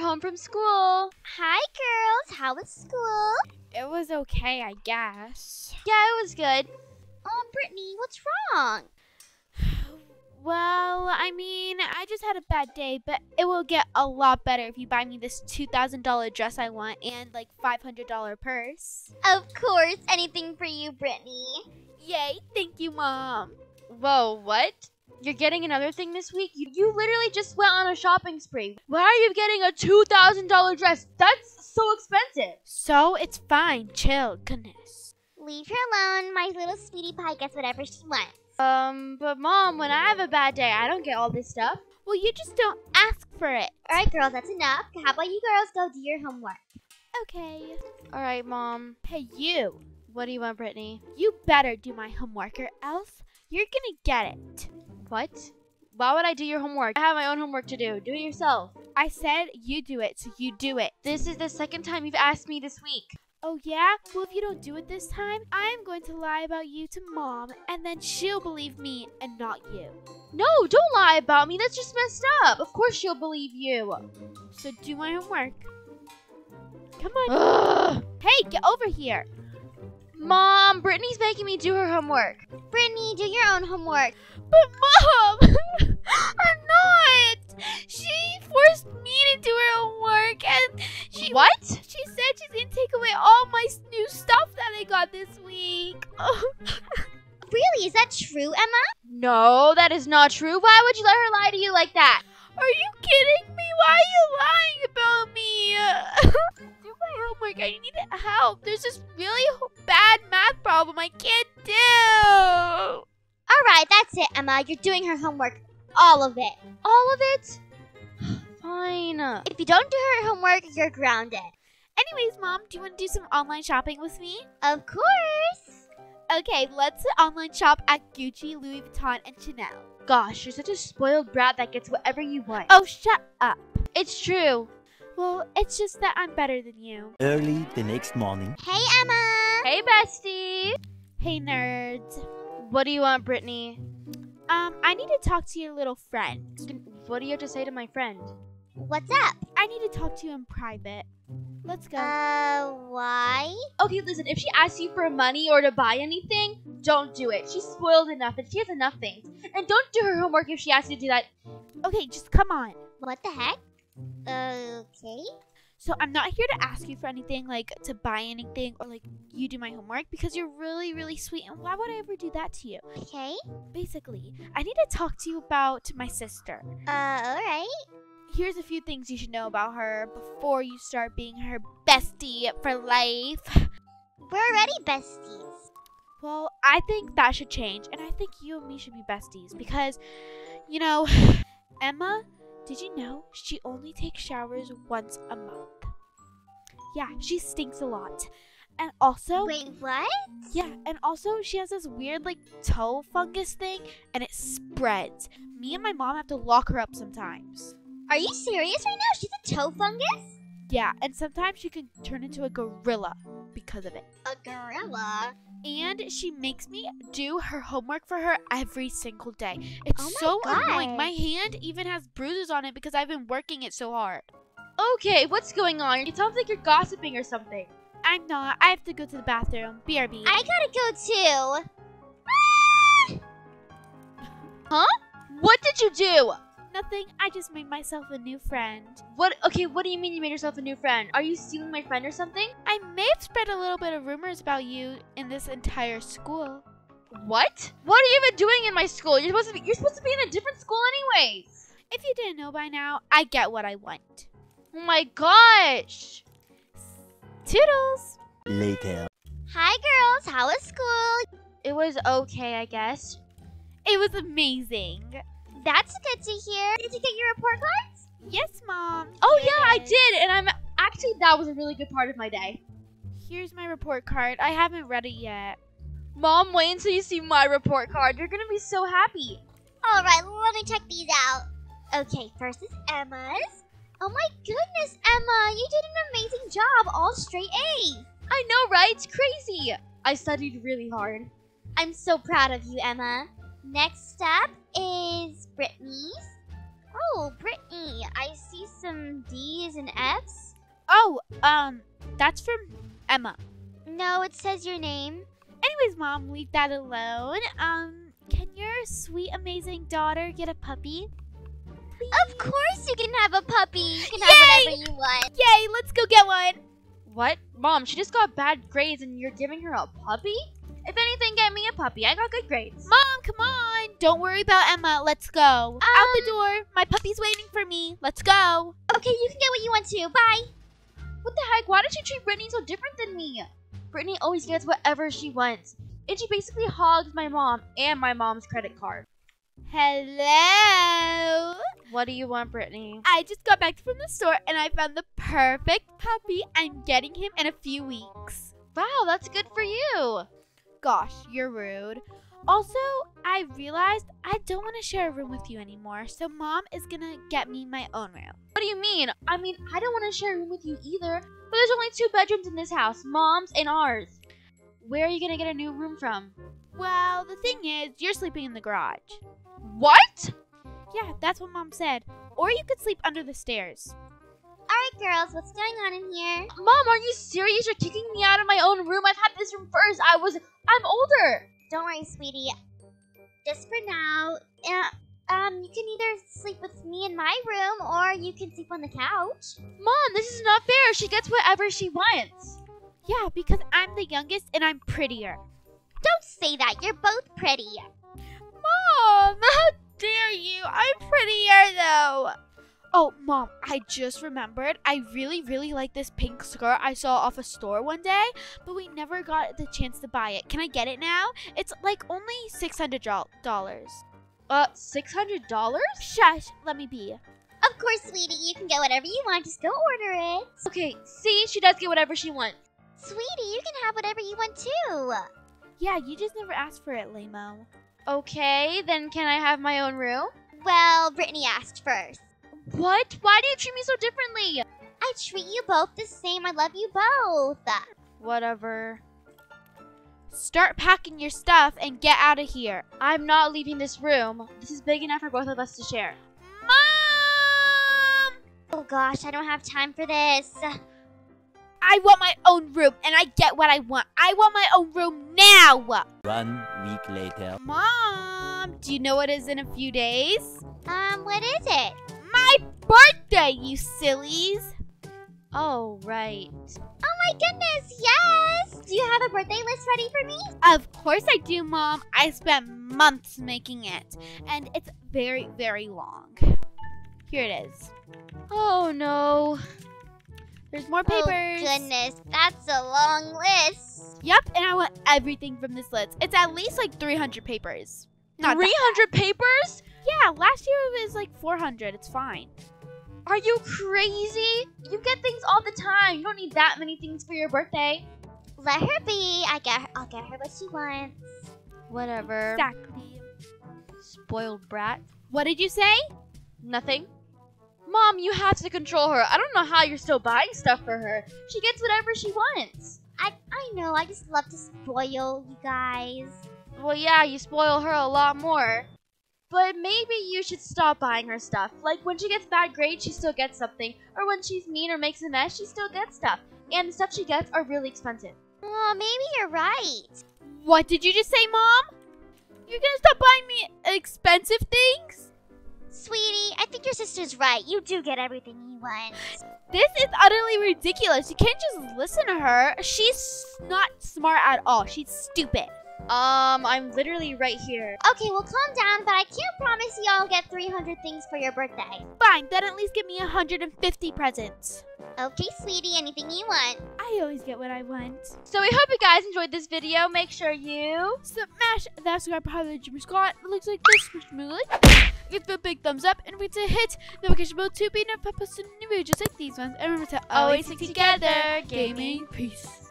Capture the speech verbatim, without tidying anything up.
we're home from school. Hi, girls. How was school? It was okay, I guess. Yeah, it was good. Oh, Brittany, what's wrong? Well, I mean, I just had a bad day, but it will get a lot better if you buy me this two thousand dollar dress I want and, like, five hundred dollar purse. Of course. Anything for you, Brittany. Yay. Thank you, Mom. Whoa, what? You're getting another thing this week? You, you literally just went on a shopping spree. Why are you getting a two thousand dollar dress? That's so expensive. So it's fine. Chill. Goodness. Leave her alone. My little sweetie pie gets whatever she wants. Um, but Mom, when I have a bad day, I don't get all this stuff. Well, you just don't ask for it. All right, girls, that's enough. How about you girls go do your homework? Okay. All right, Mom. Hey, you. What do you want, Brittany? You better do my homework or else you're gonna get it. What? Why would I do your homework? I have my own homework to do. Do it yourself. I said you do it, so you do it. This is the second time you've asked me this week. Oh, yeah? Well, if you don't do it this time, I'm going to lie about you to Mom, and then she'll believe me and not you. No, don't lie about me. That's just messed up. Of course she'll believe you. So do my homework. Come on. Ugh. Hey, get over here. Mom, Brittany's making me do her homework. Brittany, do your own homework. But Mom, I'm not. She forced me to do her homework, and she- What? She said she's going to take away all my new stuff that I got this week. Really? Is that true, Emma? No, that is not true. Why would you let her lie to you like that? Are you kidding me? Why are you lying about me? Do my homework. I need help. There's this really bad math problem I can't do. All right, that's it, Emma. You're doing her homework. All of it. All of it? Fine. If you don't do her homework, you're grounded. Anyways, Mom, do you want to do some online shopping with me? Of course. Okay, let's online shop at Gucci, Louis Vuitton, and Chanel. Gosh, you're such a spoiled brat that gets whatever you want. Oh, shut up. It's true. Well, it's just that I'm better than you. Early the next morning. Hey, Emma. Hey, bestie. Hey, nerds. What do you want, Brittany? Um, I need to talk to your little friend. What do you have to say to my friend? What's up? I need to talk to you in private. Let's go. Uh, why? Okay, listen, if she asks you for money or to buy anything, don't do it. She's spoiled enough and she has enough things. And don't do her homework if she asks you to do that. Okay, just come on. What the heck? Okay. So I'm not here to ask you for anything, like to buy anything or like you do my homework because you're really, really sweet. And why would I ever do that to you? Okay. Basically, I need to talk to you about my sister. Uh, all right. Here's a few things you should know about her before you start being her bestie for life. We're already besties. Well, I think that should change. And I think you and me should be besties because, you know, Emma, did you know she only takes showers once a month? Yeah, she stinks a lot. And also... Wait, what? Yeah, and also she has this weird, like, toe fungus thing, and it spreads. Me and my mom have to lock her up sometimes. Are you serious right now? She's a toe fungus? Yeah, and sometimes she can turn into a gorilla because of it. A gorilla? And she makes me do her homework for her every single day. It's oh my so God. Annoying. My hand even has bruises on it because I've been working it so hard. Okay, what's going on? It sounds like you're gossiping or something. I'm not. I have to go to the bathroom. B R B. I gotta go too. Huh? What did you do? Nothing. I just made myself a new friend. What? Okay, what do you mean you made yourself a new friend? Are you stealing my friend or something? I may have spread a little bit of rumors about you in this entire school. What? What are you even doing in my school? You're supposed to be, you're supposed to be in a different school anyways. If you didn't know by now, I get what I want. Oh my gosh. Toodles. Later. Hi, girls. How was school? It was okay, I guess. It was amazing. That's good to hear. Did you get your report cards? Yes, Mom. Oh, yes. Yeah, I did. And I'm actually, that was a really good part of my day. Here's my report card. I haven't read it yet. Mom, wait until you see my report card. You're going to be so happy. All right, let me check these out. Okay, first is Emma's. Oh, my goodness, Emma. You did an amazing job. All straight A's. I know, right? It's crazy. I studied really hard. I'm so proud of you, Emma. Next up is Brittany's. Oh, Oh, Brittany, I see some D's and F's. Oh, um, that's from Emma. No, it says your name. Anyways, Mom, leave that alone. Um, can your sweet, amazing daughter get a puppy? Please? Of course you can have a puppy. You can Yay! Have whatever you want. Yay, let's go get one. What? Mom, she just got bad grades and you're giving her a puppy? If anything, get me a puppy. I got good grades. Mom, come on. Don't worry about Emma. Let's go. Um, Out the door. My puppy's waiting for me. Let's go. Okay, you can get what you want to. Bye. What the heck? Why does she treat Brittany so different than me? Brittany always gets whatever she wants. And she basically hogs my mom and my mom's credit card. Hello? What do you want, Brittany? I just got back from the store and I found the perfect puppy. I'm getting him in a few weeks. Wow, that's good for you. Gosh, you're rude. Also, I realized I don't want to share a room with you anymore, so Mom is going to get me my own room. What do you mean? I mean, I don't want to share a room with you either, but there's only two bedrooms in this house, Mom's and ours. Where are you going to get a new room from? Well, the thing is, you're sleeping in the garage. What? Yeah, that's what Mom said. Or you could sleep under the stairs. All right, girls, what's going on in here? Mom, are you serious? You're kicking me out of my own room. I've had this room first. I was... I'm older. Don't worry, sweetie. Just for now, uh, um, you can either sleep with me in my room or you can sleep on the couch. Mom, this is not fair. She gets whatever she wants. Yeah, because I'm the youngest and I'm prettier. Don't say that. You're both pretty. Mom, how dare you? I'm prettier, though. Oh, Mom, I just remembered. I really, really like this pink skirt I saw off a store one day, but we never got the chance to buy it. Can I get it now? It's like only six hundred dollars. Uh, six hundred dollars? Shush, let me be. Of course, sweetie. You can get whatever you want. Just go order it. Okay, see? She does get whatever she wants. Sweetie, you can have whatever you want, too. Yeah, you just never asked for it, lame-o. Okay, then can I have my own room? Well, Brittany asked first. What? Why do you treat me so differently? I treat you both the same. I love you both. Whatever. Start packing your stuff and get out of here. I'm not leaving this room. This is big enough for both of us to share. Mom! Oh gosh, I don't have time for this. I want my own room and I get what I want. I want my own room now! One week later. Mom, do you know what is in a few days? Um, what is it? My birthday, you sillies! Oh, right. Oh my goodness, yes! Do you have a birthday list ready for me? Of course I do, Mom. I spent months making it. And it's very, very long. Here it is. Oh no. There's more papers. Oh goodness, that's a long list. Yep, and I want everything from this list. It's at least like three hundred papers. Not three hundred papers? Yeah, last year it was like four hundred. It's fine. Are you crazy? You get things all the time. You don't need that many things for your birthday. Let her be. I get her, I'll get her what she wants. Whatever. Exactly. Spoiled brat. What did you say? Nothing. Mom, you have to control her. I don't know how you're still buying stuff for her. She gets whatever she wants. I, I know. I just love to spoil you guys. Well, yeah, you spoil her a lot more. But maybe you should stop buying her stuff. Like, when she gets bad grades, she still gets something. Or when she's mean or makes a mess, she still gets stuff. And the stuff she gets are really expensive. Oh, maybe you're right. What did you just say, Mom? You're gonna stop buying me expensive things? Sweetie, I think your sister's right. You do get everything you want. This is utterly ridiculous. You can't just listen to her. She's not smart at all. She's stupid. Um, I'm literally right here. Okay, well, calm down, but I can't promise you I'll get three hundred things for your birthday. Fine, then at least give me one hundred fifty presents. Okay, sweetie, anything you want. I always get what I want. So we hope you guys enjoyed this video. Make sure you smash that subscribe behind the Jimmy Scott. It looks like this, which like. Give the big thumbs up and read to hit notification bell to be notified for new videos just like these ones. And remember to always stick together. Gaming peace.